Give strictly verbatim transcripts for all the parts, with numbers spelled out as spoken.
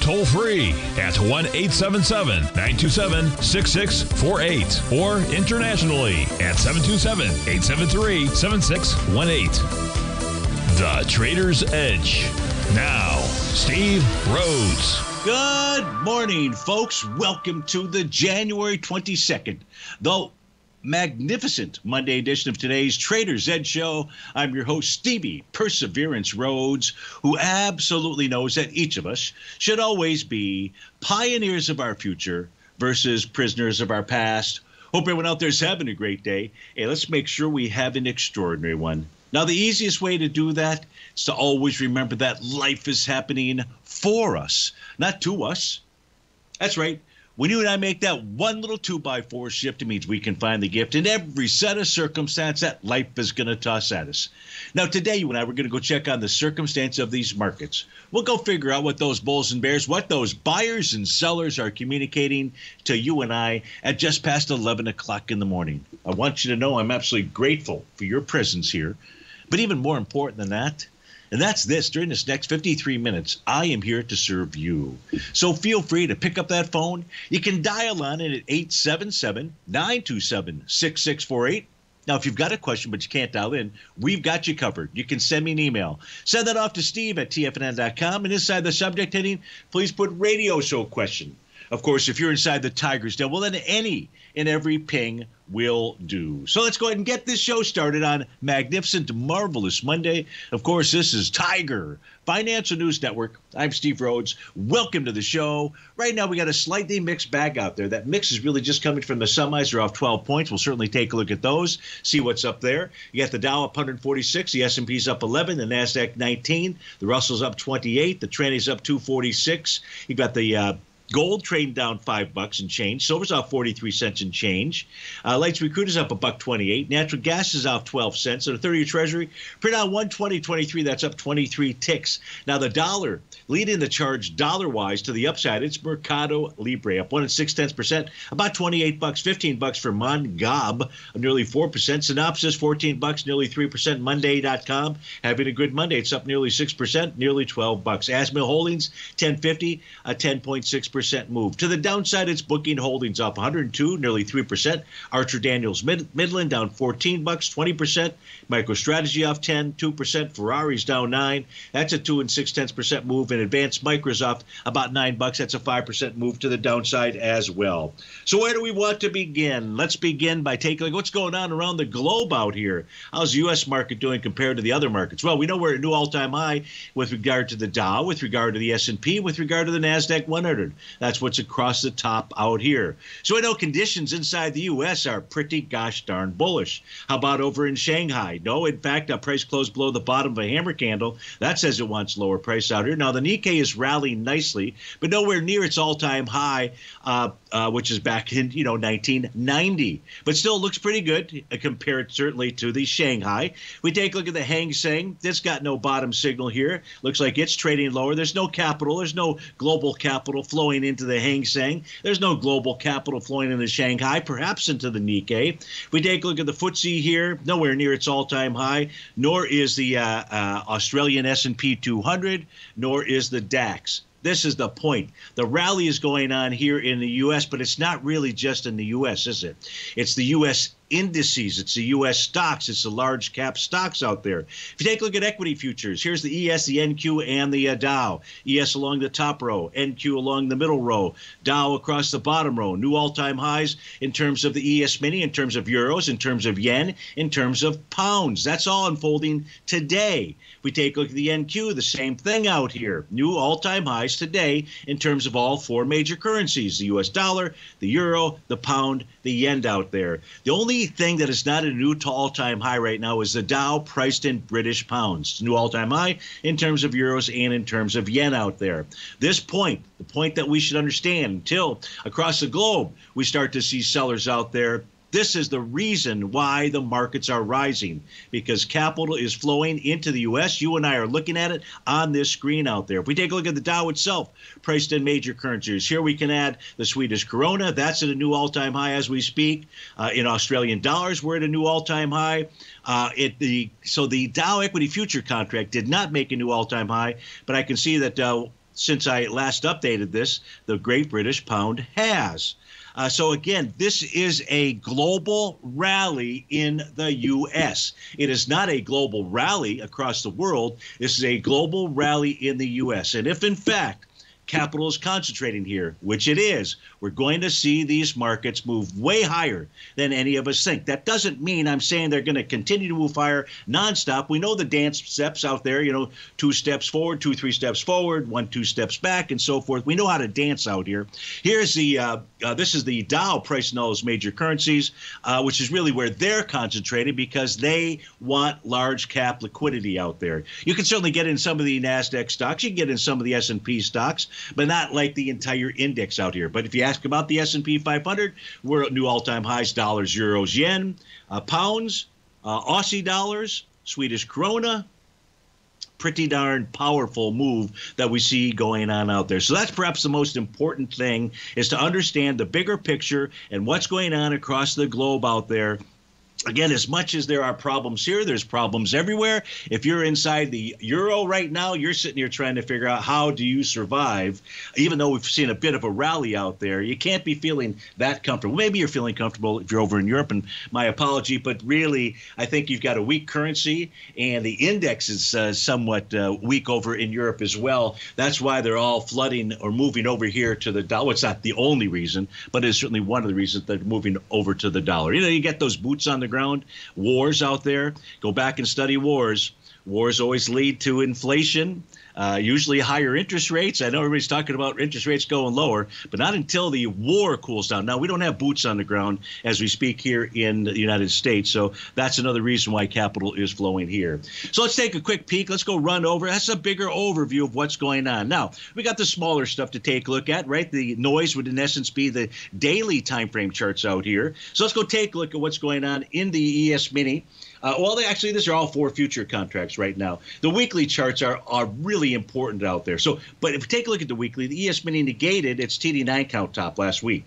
toll free at one eight seven seven, nine two seven, six six four eight or internationally at seven two seven, eight seven three, seven six one eight. The Trader's Edge. Now, Steve Rhodes. Good morning, folks. Welcome to the January twenty-second, though magnificent Monday edition of today's Trader's Edge show. I'm your host, Stevie Perseverance Rhodes, who absolutely knows that each of us should always be pioneers of our future versus prisoners of our past. Hope everyone out there is having a great day. Hey, let's make sure we have an extraordinary one. Now, the easiest way to do that is to always remember that life is happening for us, not to us. That's right. When you and I make that one little two by four shift, it means we can find the gift in every set of circumstance that life is going to toss at us. Now, today, you and I, we're going to go check on the circumstance of these markets. We'll go figure out what those bulls and bears, what those buyers and sellers are communicating to you and I at just past eleven o'clock in the morning. I want you to know I'm absolutely grateful for your presence here. But even more important than that, and that's this, during this next fifty-three minutes, I am here to serve you. So feel free to pick up that phone. You can dial on it at eight seven seven, nine two seven, six six four eight. Now, if you've got a question but you can't dial in, we've got you covered. You can send me an email. Send that off to Steve at T F N N dot com. And inside the subject heading, please put radio show question. Of course, if you're inside the Tiger's Den, well, then any and every ping will do. So let's go ahead and get this show started on magnificent, marvelous Monday. Of course, this is Tiger Financial News Network. I'm Steve Rhodes. Welcome to the show. Right now, we got a slightly mixed bag out there. That mix is really just coming from the semis. They're off twelve points. We'll certainly take a look at those, see what's up there. You got the Dow up one hundred forty-six, the S and P's up eleven, the NASDAQ nineteen, the Russell's up twenty-eight, the Tranny's up two forty-six. You got the uh, gold trading down five bucks and change. Silver's off forty-three cents and change. Uh, Lights Recruiter's up a buck twenty-eight. Natural gas is off twelve cents. And the thirty-year Treasury print on one twenty twenty-three. That's up twenty-three ticks. Now the dollar leading the charge dollar-wise to the upside. It's Mercado Libre up one and six tenths percent, about twenty-eight bucks, fifteen bucks for Mongab, nearly four percent. Synopsys fourteen bucks, nearly three percent. Monday dot com having a good Monday. It's up nearly six percent, nearly twelve bucks. Asmil Holdings ten fifty, a ten point six percent. Move. To the downside, it's Booking Holdings up one hundred two, nearly three percent. Archer Daniels Mid Midland down fourteen bucks, twenty percent. MicroStrategy off ten, two percent. Ferrari's down nine. That's a two and six tenths percent move. And Advanced Micro's up about nine bucks. That's a five percent move to the downside as well. So where do we want to begin? Let's begin by taking a look. What's going on around the globe out here? How's the U S market doing compared to the other markets? Well, we know we're at a new all-time high with regard to the Dow, with regard to the S and P, with regard to the NASDAQ one hundred. That's what's across the top out here. So I know conditions inside the U S are pretty gosh darn bullish. How about over in Shanghai? No, in fact, a price closed below the bottom of a hammer candle. That says it wants lower price out here. Now, the Nikkei is rallying nicely, but nowhere near its all-time high, uh, uh, which is back in, you know, nineteen ninety. But still looks pretty good compared certainly to the Shanghai. We take a look at the Hang Seng. It's got no bottom signal here. Looks like it's trading lower. There's no capital. There's no global capital flowing into the Hang Seng. There's no global capital flowing into Shanghai, perhaps into the Nikkei. We take a look at the footsie here, nowhere near its all-time high, nor is the uh, uh, Australian S and P two hundred, nor is the DAX. This is the point. The rally is going on here in the U S, but it's not really just in the U S, is it? It's the U S indices. It's the U S stocks. It's the large cap stocks out there. If you take a look at equity futures, here's the E S, the N Q, and the uh, Dow. E S along the top row, N Q along the middle row, Dow across the bottom row. New all-time highs in terms of the E S mini, in terms of euros, in terms of yen, in terms of pounds. That's all unfolding today. We take a look at the N Q, the same thing out here. New all-time highs today in terms of all four major currencies, the U S dollar, the euro, the pound, the yen out there. The only thing that is not a new all-time high right now is the Dow priced in British pounds. New all-time high in terms of euros and in terms of yen out there. This point, the point that we should understand until across the globe we start to see sellers out there This is the reason why the markets are rising, because capital is flowing into the U S. You and I are looking at it on this screen out there. If we take a look at the Dow itself, priced in major currencies, here we can add the Swedish krona. That's at a new all-time high as we speak. Uh, in Australian dollars, we're at a new all-time high. Uh, it, the, so the Dow equity future contract did not make a new all-time high, but I can see that uh, since I last updated this, the Great British Pound has. Uh, so, again, this is a global rally in the U S. It is not a global rally across the world. This is a global rally in the U S. And if, in fact, capital is concentrating here, which it is, we're going to see these markets move way higher than any of us think. That doesn't mean I'm saying they're going to continue to move higher nonstop. We know the dance steps out there, you know, two steps forward, two, three steps forward, one, two steps back, and so forth. We know how to dance out here. Here's the, uh, uh, this is the Dow priced in all those major currencies, uh, which is really where they're concentrated because they want large cap liquidity out there. You can certainly get in some of the NASDAQ stocks. You can get in some of the S and P stocks, but not like the entire index out here. But if you ask about the S and P five hundred, we're at new all-time highs, dollars, euros, yen, uh, pounds, uh, Aussie dollars, Swedish krona. Pretty darn powerful move that we see going on out there. So that's perhaps the most important thing, is to understand the bigger picture and what's going on across the globe out there. Again, as much as there are problems here, there's problems everywhere. If you're inside the euro right now, you're sitting here trying to figure out how do you survive. Even though we've seen a bit of a rally out there, you can't be feeling that comfortable. Maybe you're feeling comfortable if you're over in Europe, and my apology, but really I think you've got a weak currency, and the index is uh, somewhat uh, weak over in Europe as well. That's why they're all flooding or moving over here to the dollar. It's not the only reason, but it's certainly one of the reasons they're moving over to the dollar. You know, you get those boots on the ground, wars out there. Go back and study wars. Wars always lead to inflation, uh, usually higher interest rates. I know everybody's talking about interest rates going lower, but not until the war cools down. Now, we don't have boots on the ground as we speak here in the United States, so that's another reason why capital is flowing here. So let's take a quick peek. Let's go run over. That's a bigger overview of what's going on. Now, we got the smaller stuff to take a look at, right? The noise would, in essence, be the daily time frame charts out here. So let's go take a look at what's going on in the E S Mini. Uh, well, they, actually, these are all four future contracts right now. The weekly charts are, are really important out there. So, but if you take a look at the weekly, the E S Mini negated its T D nine count top last week.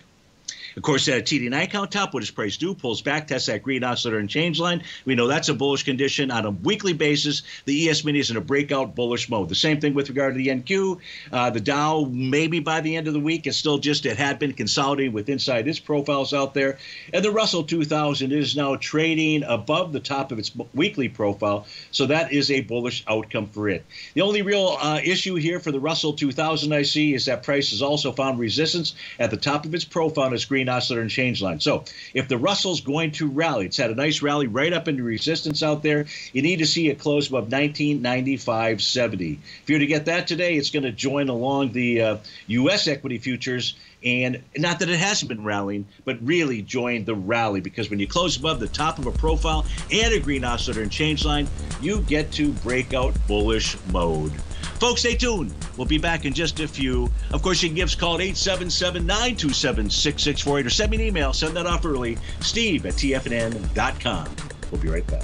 Of course, that T D nine count top, what does price do? Pulls back, tests that green oscillator and change line. We know that's a bullish condition. On a weekly basis, the E S Mini is in a breakout bullish mode. The same thing with regard to the N Q. Uh, the Dow, maybe by the end of the week, it's still just, it had been consolidating with inside its profiles out there. And the Russell two thousand is now trading above the top of its weekly profile. So that is a bullish outcome for it. The only real uh, issue here for the Russell two thousand I see is that price has also found resistance at the top of its profile on its green oscillator and change line. So if the Russell's going to rally, it's had a nice rally right up into resistance out there. You need to see it close above nineteen ninety-five seventy. If you're to get that today, it's going to join along the uh, U S equity futures. And not that it hasn't been rallying, but really joined the rally, because when you close above the top of a profile and a green oscillator and change line, you get to breakout bullish mode. Folks, stay tuned. We'll be back in just a few. Of course, you can give us a call at eight seven seven, nine two seven, six six four eight or send me an email. Send that off early, steve at t f n n dot com. We'll be right back.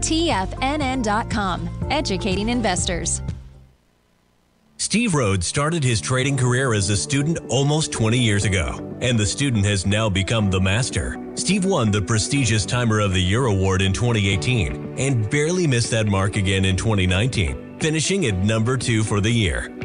T F N N dot com, educating investors. Steve Rhodes started his trading career as a student almost twenty years ago, and the student has now become the master. Steve won the prestigious Timer of the Year award in twenty eighteen and barely missed that mark again in twenty nineteen, finishing at number two for the year.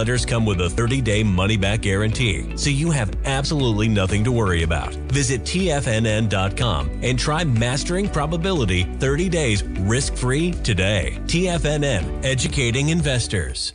Letters come with a thirty-day money-back guarantee, so you have absolutely nothing to worry about. Visit T F N N dot com and try Mastering Probability thirty days risk-free today. T F N N, educating investors.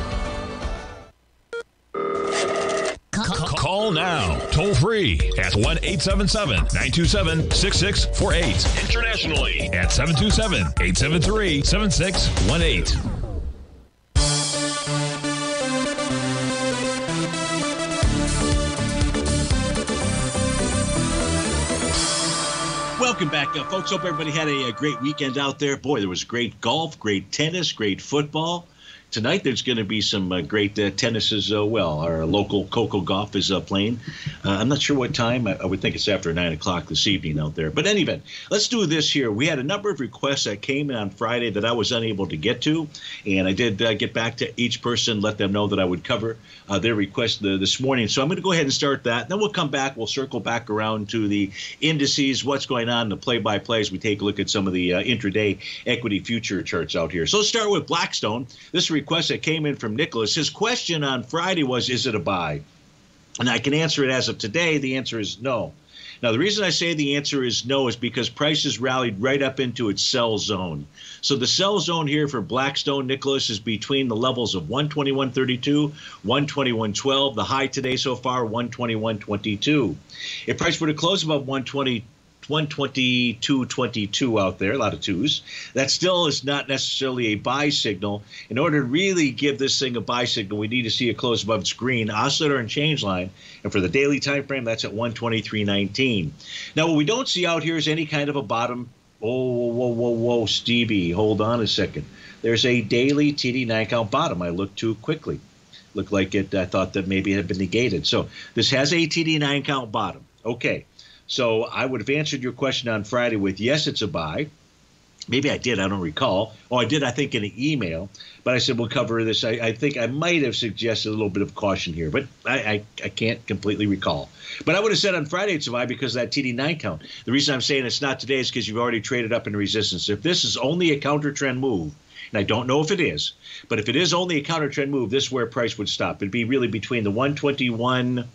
Call now, toll free at one eight seven seven, nine two seven, six six four eight. Internationally at seven two seven, eight seven three, seven six one eight. Welcome back, uh, folks. Hope everybody had a, a great weekend out there. Boy, there was great golf, great tennis, great football. Tonight, there's going to be some uh, great uh, tennis as uh, well. Our local Coco Golf is uh, playing. Uh, I'm not sure what time. I, I would think it's after nine o'clock this evening out there. But anyway, let's do this here. We had a number of requests that came in on Friday that I was unable to get to. And I did uh, get back to each person, let them know that I would cover uh, their request uh, this morning. So I'm going to go ahead and start that. Then we'll come back. We'll circle back around to the indices, what's going on, the play-by-plays. We take a look at some of the uh, intraday equity future charts out here. So let's start with Blackstone. This request that came in from Nicholas. His question on Friday was, is it a buy? And I can answer it as of today. The answer is no. Now, the reason I say the answer is no is because prices rallied right up into its sell zone. So the sell zone here for Blackstone, Nicholas, is between the levels of one twenty-one thirty-two, one twenty-one twelve, the high today so far, one twenty-one twenty-two. If price were to close above one twenty, one twenty-two twenty-two out there, a lot of twos. That still is not necessarily a buy signal. In order to really give this thing a buy signal, we need to see it close above its green oscillator and change line. And for the daily time frame, that's at one twenty-three nineteen. Now, what we don't see out here is any kind of a bottom. Oh, whoa, whoa, whoa, Stevie, hold on a second. There's a daily T D nine count bottom. I looked too quickly. Looked like it. I thought that maybe it had been negated. So this has a T D nine count bottom. Okay. So I would have answered your question on Friday with, yes, it's a buy. Maybe I did. I don't recall. Oh, I did, I think, in an email. But I said we'll cover this. I, I think I might have suggested a little bit of caution here. But I, I, I can't completely recall. But I would have said on Friday it's a buy because of that T D nine count. The reason I'm saying it's not today is because you've already traded up in resistance. If this is only a counter trend move, and I don't know if it is, but if it is only a counter trend move, this is where price would stop. It'd be really between the one twenty-one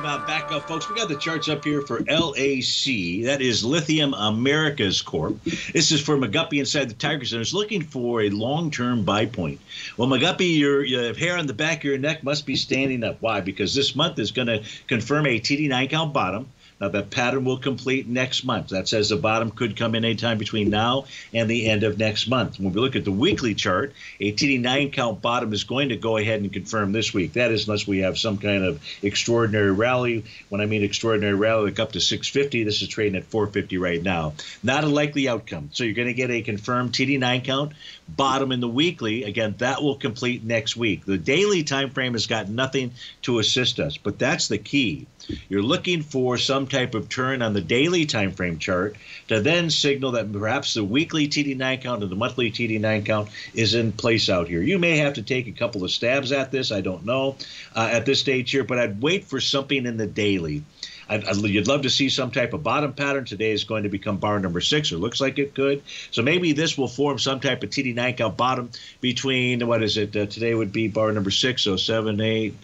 Uh, back up, folks. We got the charts up here for L A C. That is Lithium Americas Corp. This is for McGuppy inside the Tiger's Den. It's looking for a long-term buy point. Well, McGuppy, your, your hair on the back of your neck must be standing up. Why? Because this month is going to confirm a T D nine count bottom. Uh, the pattern will complete next month. That says the bottom could come in anytime between now and the end of next month. When we look at the weekly chart, a T D nine count bottom is going to go ahead and confirm this week. That is unless we have some kind of extraordinary rally. When I mean extraordinary rally, like up to six fifty, this is trading at four fifty right now. Not a likely outcome. So you're going to get a confirmed T D nine count bottom in the weekly. Again, that will complete next week. The daily time frame has got nothing to assist us, but that's the key. You're looking for some type of turn on the daily time frame chart to then signal that perhaps the weekly T D nine count and the monthly T D nine count is in place out here. You may have to take a couple of stabs at this. I don't know uh, at this stage here, but I'd wait for something in the daily. I'd, I'd, you'd love to see some type of bottom pattern. Today is going to become bar number six. It looks like it could. So maybe this will form some type of T D nine count bottom between, what is it? Uh, today would be bar number six, so seven, eight.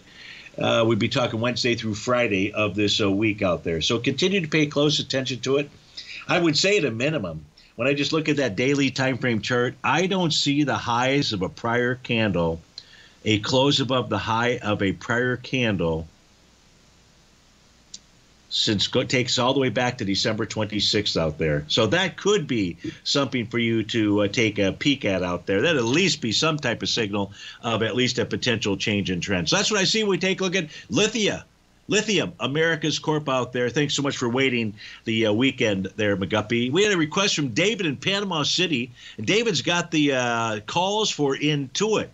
Uh, we'd be talking Wednesday through Friday of this uh, week out there. So continue to pay close attention to it. I would say at a minimum, when I just look at that daily time frame chart, I don't see the highs of a prior candle, a close above the high of a prior candle, since it takes all the way back to December twenty-sixth out there. So that could be something for you to uh, take a peek at out there. That'd at least be some type of signal of at least a potential change in trend. So that's what I see when we take a look at Lithia. Lithium Americas Corp out there. Thanks so much for waiting the uh, weekend there, McGuppy. We had a request from David in Panama City. And David's got the uh, calls for Intuit.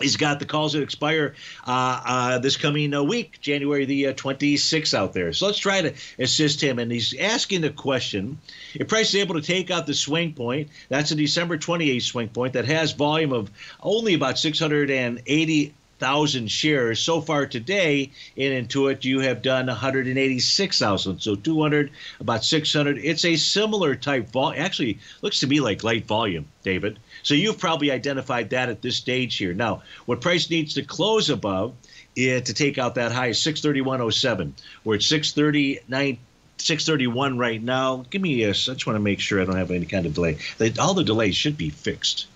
He's got the calls that expire uh, uh, this coming uh, week, January the uh, twenty-sixth out there. So let's try to assist him. And he's asking the question, if price is able to take out the swing point, that's a December twenty-eighth swing point that has volume of only about six hundred eighty thousand shares. So far today in Intuit, you have done one hundred eighty-six thousand. So two hundred, about six hundred. It's a similar type volume. Actually, looks to me like light volume, David. So you've probably identified that at this stage here. Now, what price needs to close above is to take out that high is six thirty-one oh seven. We're at six thirty-nine. six thirty-one right now. Give me a, I just want to make sure I don't have any kind of delay. They, all the delays should be fixed.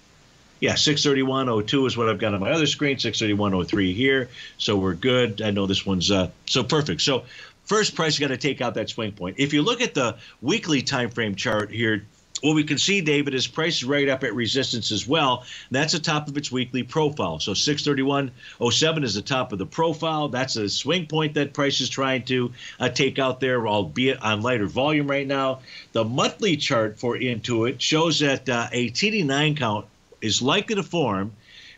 Yeah, six thirty-one oh two is what I've got on my other screen, six thirty-one oh three here. So we're good. I know this one's uh, so perfect. So first price, you got to take out that swing point. If you look at the weekly time frame chart here, what we can see, David, is price is right up at resistance as well. That's the top of its weekly profile. So six thirty-one oh seven is the top of the profile. That's a swing point that price is trying to uh, take out there, albeit on lighter volume right now. The monthly chart for Intuit shows that uh, a T D nine count is likely to form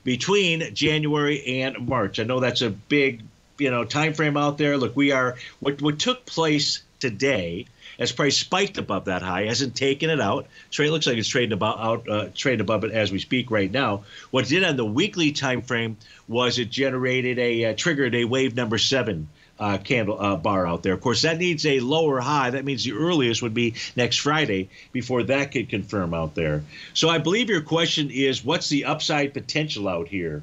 between January and March. I know that's a big, you know, time frame out there. Look, we are what what took place today. As price spiked above that high, hasn't taken it out. Trade looks like it's trading about out, uh, trading above it as we speak right now. What it did on the weekly time frame was it generated a uh, triggered a wave number seven uh, candle uh, bar out there. Of course, that needs a lower high. That means the earliest would be next Friday before that could confirm out there. So I believe your question is, what's the upside potential out here?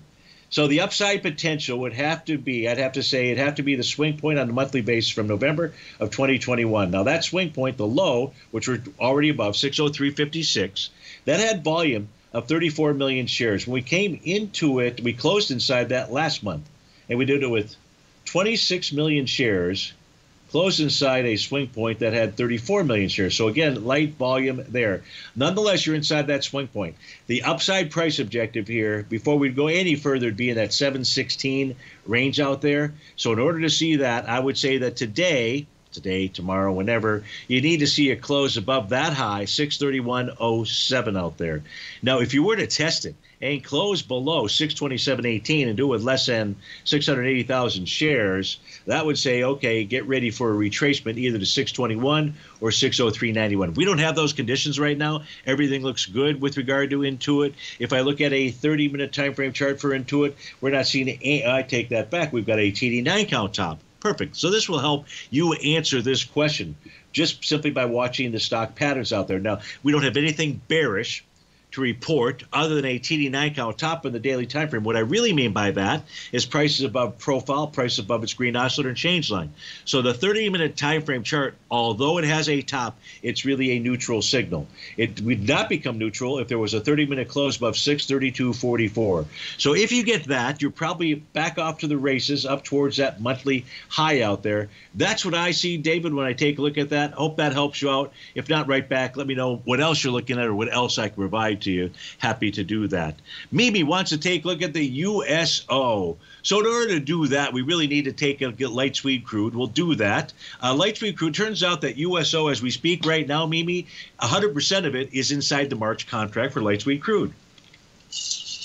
So the upside potential would have to be, I'd have to say, it'd have to be the swing point on the monthly basis from November of twenty twenty-one. Now that swing point, the low, which we're already above, six oh three fifty-six, that had volume of thirty-four million shares. When we came into it, we closed inside that last month, and we did it with twenty-six million shares, closed inside a swing point that had thirty-four million shares. So again, light volume there. Nonetheless, you're inside that swing point. The upside price objective here, before we go any further, would be in that seven sixteen range out there. So in order to see that, I would say that today, today, tomorrow, whenever, you need to see a close above that high, six thirty-one oh seven out there. Now, if you were to test it and close below six twenty-seven eighteen and do it with less than six hundred eighty thousand shares, that would say, okay, get ready for a retracement either to six twenty-one or six oh three ninety-one. We don't have those conditions right now. Everything looks good with regard to Intuit. If I look at a thirty-minute time frame chart for Intuit, we're not seeing any. I take that back. We've got a T D nine count top. Perfect. So this will help you answer this question just simply by watching the stock patterns out there. Now, we don't have anything bearish to report other than a T D nine count top in the daily time frame. What I really mean by that is prices above profile, price above its green oscillator and change line. So the thirty minute time frame chart, although it has a top, it's really a neutral signal. It would not become neutral if there was a thirty minute close above six thirty-two forty-four. So if you get that, you're probably back off to the races, up towards that monthly high out there. That's what I see, David, when I take a look at that. Hope that helps you out. If not, right back, let me know what else you're looking at or what else I can provide to you. Happy to do that. Mimi wants to take a look at the U S O. So in order to do that, we really need to take a get light sweet crude. We'll do that. Uh, light sweet crude, turns out that U S O, as we speak right now, Mimi, one hundred percent of it is inside the March contract for light sweet crude.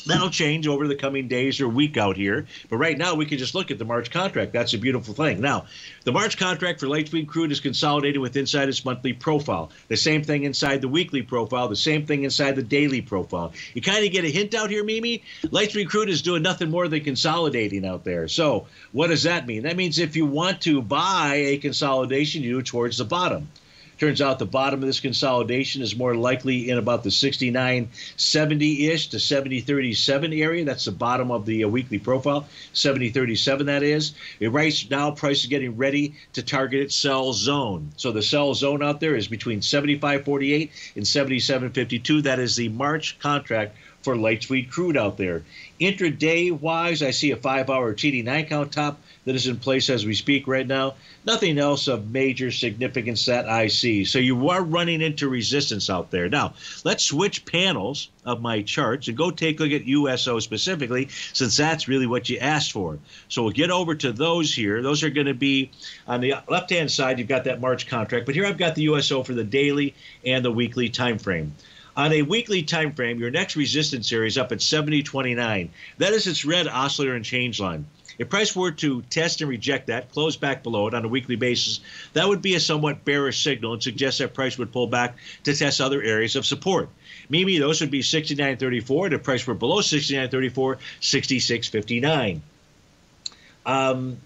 That'll change over the coming days or week out here. But right now, we can just look at the March contract. That's a beautiful thing. Now, the March contract for light sweet crude is consolidated with inside its monthly profile. The same thing inside the weekly profile. The same thing inside the daily profile. You kind of get a hint out here, Mimi. Light sweet crude is doing nothing more than consolidating out there. So what does that mean? That means if you want to buy a consolidation, you do it towards the bottom. Turns out the bottom of this consolidation is more likely in about the sixty-nine seventy-ish to seventy thirty-seven area. That's the bottom of the weekly profile, seventy thirty-seven that is. It right now, price is getting ready to target its sell zone. So the sell zone out there is between seventy-five forty-eight and seventy-seven fifty-two. That is the March contract for light sweet crude out there. Intraday-wise, I see a five hour T D nine count top that is in place as we speak right now. Nothing else of major significance that I see. So you are running into resistance out there. Now, let's switch panels of my charts and go take a look at U S O specifically, since that's really what you asked for. So we'll get over to those here. Those are going to be on the left-hand side. You've got that March contract, but here I've got the U S O for the daily and the weekly time frame. On a weekly time frame, your next resistance area is up at seventy twenty-nine. That is its red oscillator and change line. If price were to test and reject that, close back below it on a weekly basis, that would be a somewhat bearish signal and suggests that price would pull back to test other areas of support. Maybe those would be sixty-nine thirty-four. If price were below sixty-nine thirty-four, sixty-six fifty-nine. Um,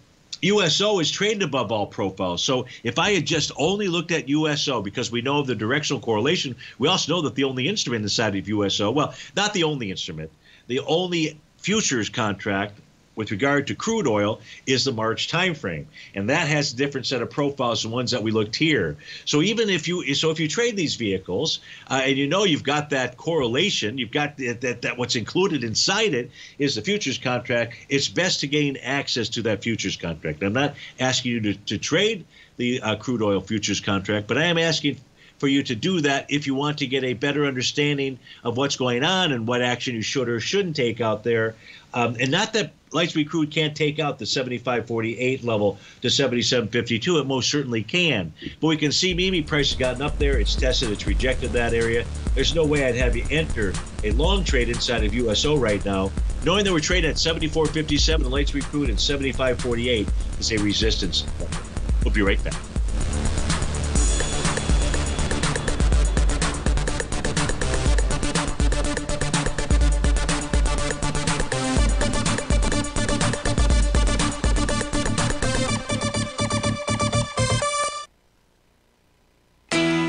U S O is traded above all profiles. So if I had just only looked at U S O, because we know of the directional correlation, we also know that the only instrument inside of U S O, well, not the only instrument, the only futures contract with regard to crude oil is the March time frame. And that has a different set of profiles than ones that we looked here. So even if you so if you trade these vehicles uh, and you know you've got that correlation, you've got that, that, that what's included inside it is the futures contract, it's best to gain access to that futures contract. I'm not asking you to, to trade the uh, crude oil futures contract, but I am asking for you to do that if you want to get a better understanding of what's going on and what action you should or shouldn't take out there. Um, and not that light sweet crude can't take out the seventy-five forty-eight level to seventy-seven fifty-two. It most certainly can. But we can see Mimi price has gotten up there. It's tested. It's rejected that area. There's no way I'd have you enter a long trade inside of U S O right now, knowing that we're trading at seventy-four fifty-seven, the light sweet crude, and seventy-five forty-eight is a resistance level. We'll be right back.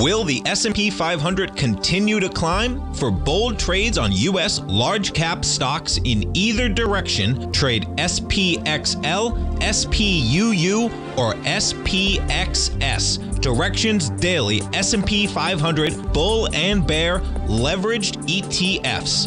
Will the S and P five hundred continue to climb? For bold trades on U S large-cap stocks in either direction, trade S P X L, S P U U, or S P X S. Directions Daily S and P five hundred Bull and Bear Leveraged E T Fs.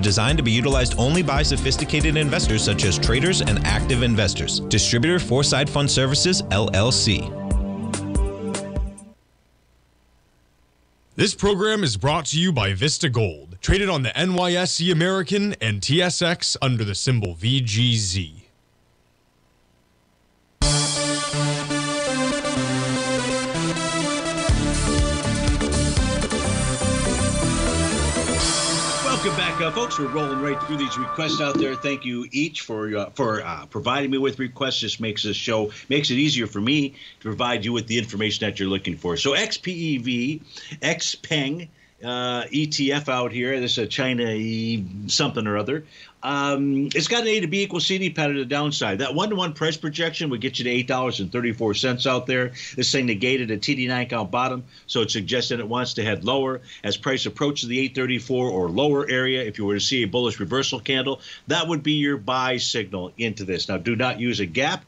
designed to be utilized only by sophisticated investors such as traders and active investors. Distributor Foreside Fund Services, L L C. This program is brought to you by Vista Gold, traded on the N Y S E American and T S X under the symbol V G Z. Welcome back, uh, folks. We're rolling right through these requests out there. Thank you each for uh, for uh, providing me with requests. This makes this show, makes it easier for me to provide you with the information that you're looking for. So X P E V, Xpeng uh, E T F out here. This is a China something or other. Um, it's got an A to B equals C D pattern to the downside. That one-to-one price projection would get you to eight dollars and thirty-four cents out there. This thing negated a T D nine count bottom, so it suggests that it wants to head lower. As price approaches the eight thirty-four or lower area, if you were to see a bullish reversal candle, that would be your buy signal into this. Now, do not use a gap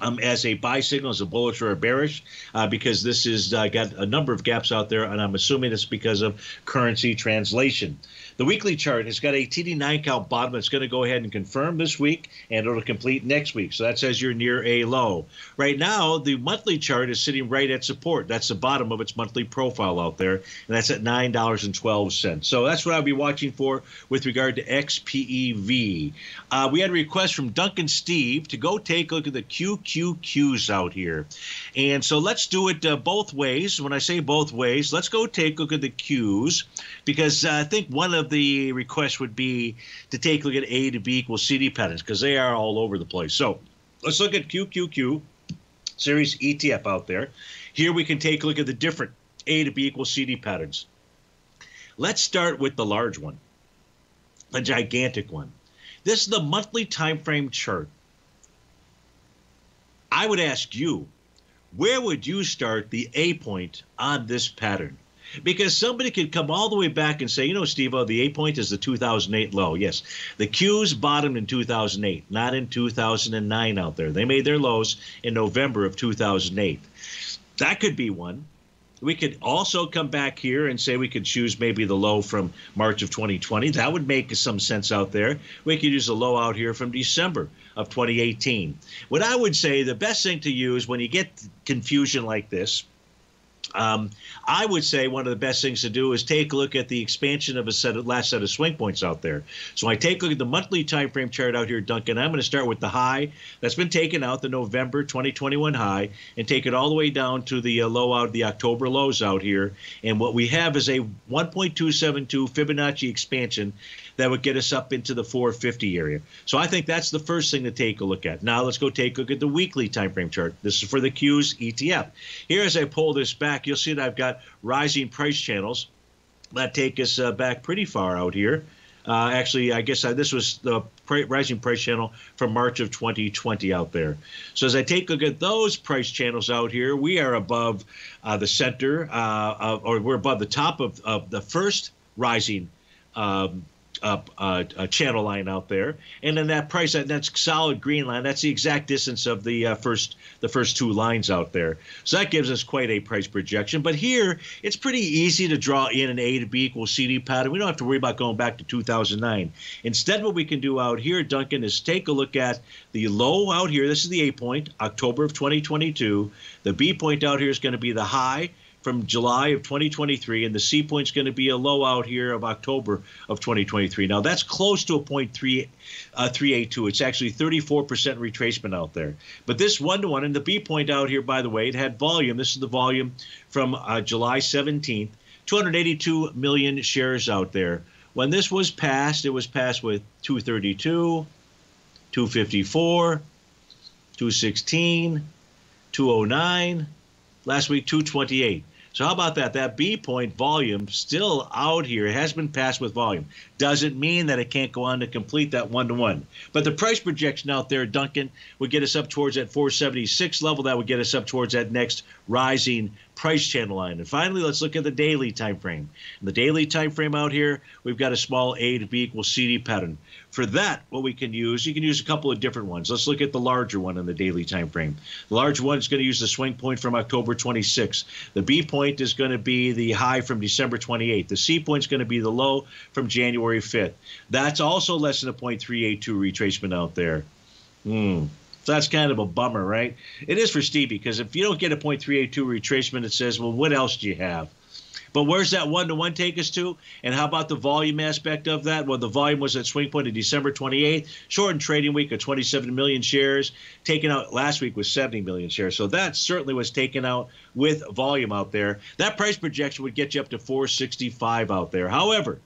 Um, as a buy signal, as a bullish or a bearish, uh, because this has uh, got a number of gaps out there, and I'm assuming it's because of currency translation. The weekly chart has got a T D nine count bottom. It's going to go ahead and confirm this week, and it'll complete next week. So that says you're near a low. Right now, the monthly chart is sitting right at support. That's the bottom of its monthly profile out there, and that's at nine dollars and twelve cents. So that's what I'll be watching for with regard to X P E V. Uh, we had a request from Duncan Steve to go take a look at the Q Q Q. Q Qs out here. And so let's do it uh, both ways. When I say both ways, let's go take a look at the Qs, because uh, I think one of the requests would be to take a look at A to B equals C D patterns, because they are all over the place. So let's look at Q Q Q series E T F out there. Here we can take a look at the different A to B equals C D patterns. Let's start with the large one, the gigantic one. This is the monthly time frame chart. I would ask you, where would you start the A point on this pattern? Because somebody could come all the way back and say, you know, Steve, oh, the A point is the two thousand eight low. Yes, the Qs bottomed in two thousand eight, not in two thousand nine out there. They made their lows in November of two thousand eight. That could be one. We could also come back here and say we could choose maybe the low from March of twenty twenty. That would make some sense out there. We could use a low out here from December of twenty eighteen. What I would say the best thing to use when you get confusion like this, um, I would say one of the best things to do is take a look at the expansion of a set of last set of swing points out there. So I take a look at the monthly time frame chart out here, Duncan. I'm going to start with the high that's been taken out, the November twenty twenty-one high, and take it all the way down to the uh, low out, the October lows out here. And what we have is a one point two seven two Fibonacci expansion that would get us up into the four fifty area. So I think that's the first thing to take a look at. Now let's go take a look at the weekly time frame chart. This is for the Qs E T F. Here, as I pull this back, back, you'll see that I've got rising price channels that take us uh, back pretty far out here. Uh, actually, I guess I, this was the pr rising price channel from March of twenty twenty out there. So as I take a look at those price channels out here, we are above uh, the center, uh, of, or we're above the top of, of the first rising um, up uh, a channel line out there, and then that price, that that's solid green line, that's the exact distance of the uh, first the first two lines out there. So that gives us quite a price projection. But here it's pretty easy to draw in an A to B equal C D pattern. We don't have to worry about going back to two thousand nine. Instead, what we can do out here, Duncan, is take a look at the low out here. This is the A point, October of twenty twenty-two. The B point out here is going to be the high from July of twenty twenty-three, and the C point's going to be a low out here of October of twenty twenty-three. Now that's close to a point three, uh, three eighty-two. It's actually thirty-four percent retracement out there. But this one-to-one, and the B point out here, by the way, it had volume. This is the volume from uh, July seventeenth, two hundred eighty-two million shares out there. When this was passed, it was passed with two thirty-two, two fifty-four, two sixteen, two oh nine, last week two twenty-eight. So how about that? That B point volume still out here. It has been passed with volume. Doesn't mean that it can't go on to complete that one-to-one. But the price projection out there, Duncan, would get us up towards that four seventy-six level. That would get us up towards that next rising price channel line. And finally, let's look at the daily time frame. In the daily time frame out here, we've got a small A to B equals C D pattern. For that, what we can use, you can use a couple of different ones. Let's look at the larger one in the daily time frame. The large one is going to use the swing point from October twenty-sixth. The B point is going to be the high from December twenty-eighth. The C point is going to be the low from January fifth. That's also less than a point three eight two retracement out there. Mm. So that's kind of a bummer, right? It is for Stevie, because if you don't get a point three eight two retracement, it says, well, what else do you have? But where's that one-to-one take us to? And how about the volume aspect of that? Well, the volume was at swing point of December twenty-eighth, shortened trading week of twenty-seven million shares. Taken out last week was seventy million shares. So that certainly was taken out with volume out there. That price projection would get you up to four sixty-five out there. However,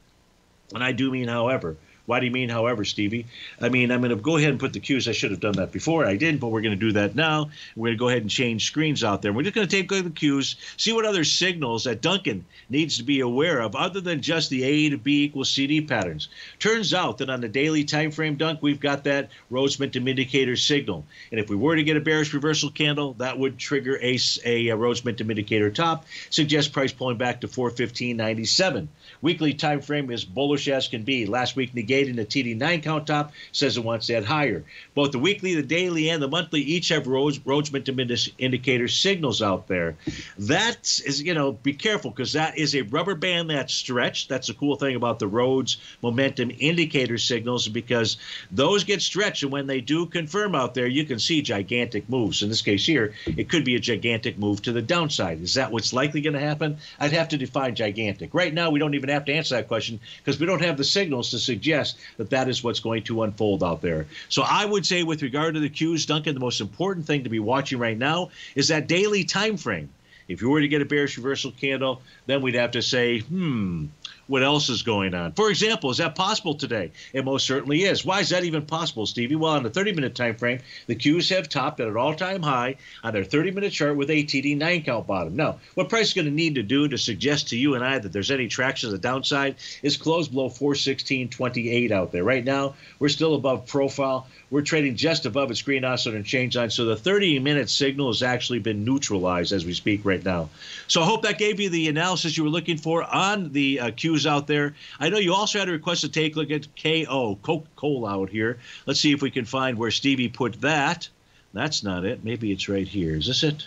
and I do mean however. Why do you mean however, Stevie? I mean, I'm going to go ahead and put the cues. I should have done that before. I didn't, but we're going to do that now. We're going to go ahead and change screens out there. We're just going to take the cues, see what other signals that Duncan needs to be aware of other than just the A to B equals C D patterns. Turns out that on the daily time frame, Dunk, we've got that Rhodes Momentum Indicator signal. And if we were to get a bearish reversal candle, that would trigger a, a, a Rhodes Momentum Indicator top, suggest price pulling back to four fifteen ninety-seven. Weekly time frame is bullish as can be. Last week, Nikkei in the T D nine count top says it wants that higher. Both the weekly, the daily, and the monthly each have Rhodes Momentum Indicator signals out there. That is, you know, be careful, because that is a rubber band that's stretched. That's the cool thing about the Rhodes Momentum Indicator signals, because those get stretched, and when they do confirm out there, you can see gigantic moves. In this case here, it could be a gigantic move to the downside. Is that what's likely going to happen? I'd have to define gigantic. Right now, we don't even have to answer that question, because we don't have the signals to suggest that that is what's going to unfold out there. So I would say, with regard to the cues, Duncan, the most important thing to be watching right now is that daily time frame. If you were to get a bearish reversal candle, then we'd have to say, hmm, what else is going on? For example, is that possible today? It most certainly is. Why is that even possible, Stevie? Well, on the thirty-minute time frame, the Qs have topped at an all-time high on their thirty-minute chart with a T D nine count bottom. Now, what price is going to need to do to suggest to you and I that there's any traction to the downside is close below four sixteen twenty-eight out there. Right now, we're still above profile. We're trading just above its green oscillator and change line, so the thirty-minute signal has actually been neutralized as we speak right now. So I hope that gave you the analysis you were looking for on the uh, Qs out there. I know you also had a request to take a look at K O, Coca-Cola out here. Let's see if we can find where Stevie put that. That's not it. Maybe it's right here. Is this it?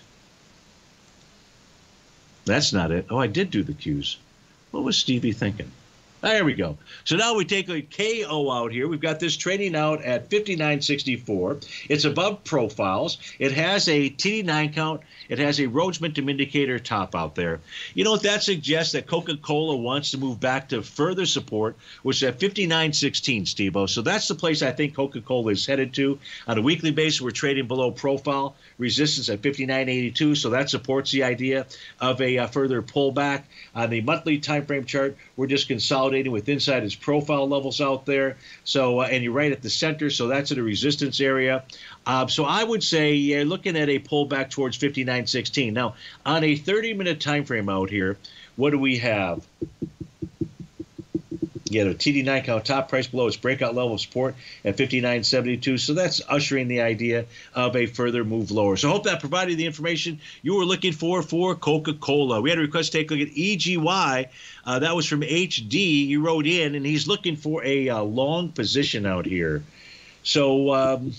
That's not it. Oh, I did do the cues. What was Stevie thinking? There we go. So now we take a K O out here. We've got this trading out at fifty-nine sixty-four. It's above profiles. It has a T D nine count. It has a Rhodes Momentum Indicator top out there. You know what that suggests? That Coca-Cola wants to move back to further support, which is at fifty-nine sixteen, Steve-O. So that's the place I think Coca-Cola is headed to. On a weekly basis, we're trading below profile. Resistance at fifty-nine eighty-two, so that supports the idea of a uh, further pullback. On the monthly time frame chart, we're just consolidating consolidating with inside his profile levels out there. So, uh, and you're right at the center, so that's at a resistance area. Uh, so I would say yeah, looking at a pullback towards fifty-nine sixteen. Now, on a thirty-minute time frame out here, what do we have? Yeah, the T D nine count, top price below its breakout level of support at fifty-nine seventy-two. So that's ushering the idea of a further move lower. So I hope that provided the information you were looking for for Coca-Cola. We had a request to take a look at E G Y. Uh, that was from H D. He wrote in, and he's looking for a uh, long position out here. So um,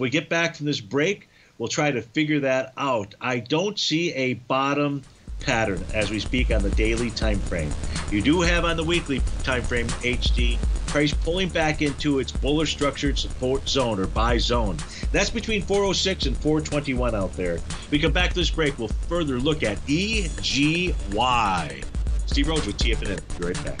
we get back from this break. We'll try to figure that out. I don't see a bottom pattern as we speak on the daily time frame. You do have on the weekly time frame, H D, price pulling back into its bullish structured support zone or buy zone. That's between four oh six and four twenty-one out there. We come back to this break, we'll further look at E G Y. Steve Rhodes with T F N. Be right back.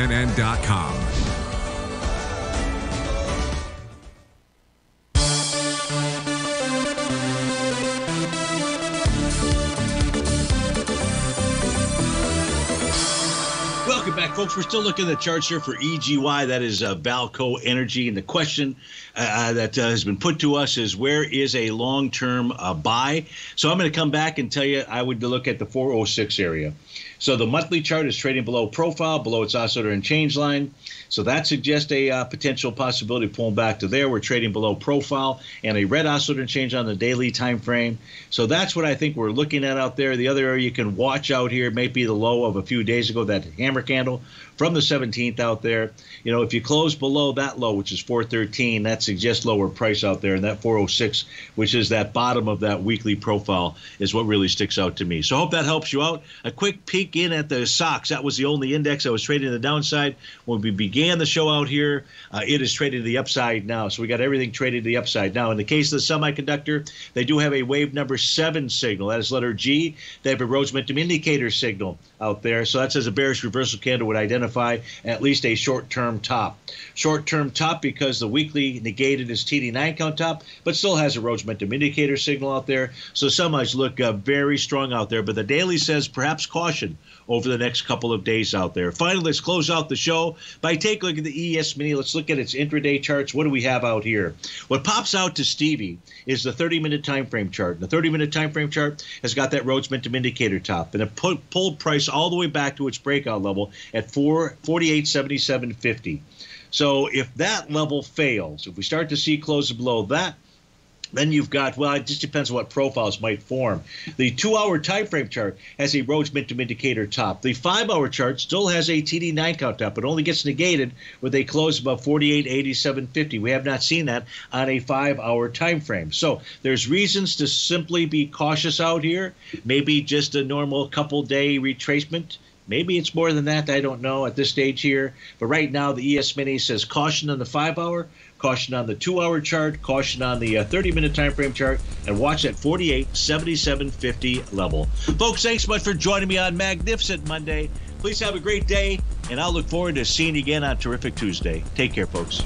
N dot com. N N dot com. Welcome back, folks. We're still looking at the charts here for E G Y. That is uh, Valco Energy. And the question uh, that uh, has been put to us is, where is a long-term uh, buy? So I'm going to come back and tell you I would look at the four oh six area. So the monthly chart is trading below profile, below its oscillator and change line. So that suggests a uh, potential possibility of pulling back to there. We're trading below profile and a red oscillator and change on the daily time frame. So that's what I think we're looking at out there. The other area you can watch out here may be the low of a few days ago, that hammer candle, from the seventeenth out there. You know, if you close below that low, which is four thirteen, that suggests lower price out there. And that four oh six, which is that bottom of that weekly profile, is what really sticks out to me. So I hope that helps you out. A quick peek in at the S O X. That was the only index that was trading to the downside when we began the show out here. Uh, it is trading to the upside now. So we got everything traded to the upside. Now, in the case of the semiconductor, they do have a wave number seven signal. That is letter G. They have a Rhodes Momentum Indicator signal out there. So that says a bearish reversal candle would identify at least a short-term top. Short-term top because the weekly negated is T D nine count top, but still has a Rhodes Momentum Indicator signal out there. So semis look uh, very strong out there. But the daily says perhaps caution over the next couple of days out there. Finally, let's close out the show by taking a look at the E S mini. Let's look at its intraday charts. What do we have out here? What pops out to Stevie is the thirty-minute time frame chart. The thirty-minute time frame chart has got that Rhodes Momentum Indicator top, and it pu pulled price all the way back to its breakout level at forty-eight seventy-seven fifty. So if that level fails, if we start to see closes below that, then you've got, well, it just depends on what profiles might form. The two-hour time frame chart has a Rhodes Momentum Indicator top. The five-hour chart still has a T D nine count top, but only gets negated when they close above forty-eight eighty-seven fifty. We have not seen that on a five-hour time frame. So there's reasons to simply be cautious out here. Maybe just a normal couple-day retracement. Maybe it's more than that. I don't know at this stage here. But right now, the E S mini says caution on the five-hour, caution on the two-hour chart, caution on the thirty-minute uh, time frame chart, and watch that forty-eight seventy-seven fifty level. Folks, thanks so much for joining me on Magnificent Monday. Please have a great day, and I'll look forward to seeing you again on Terrific Tuesday. Take care, folks.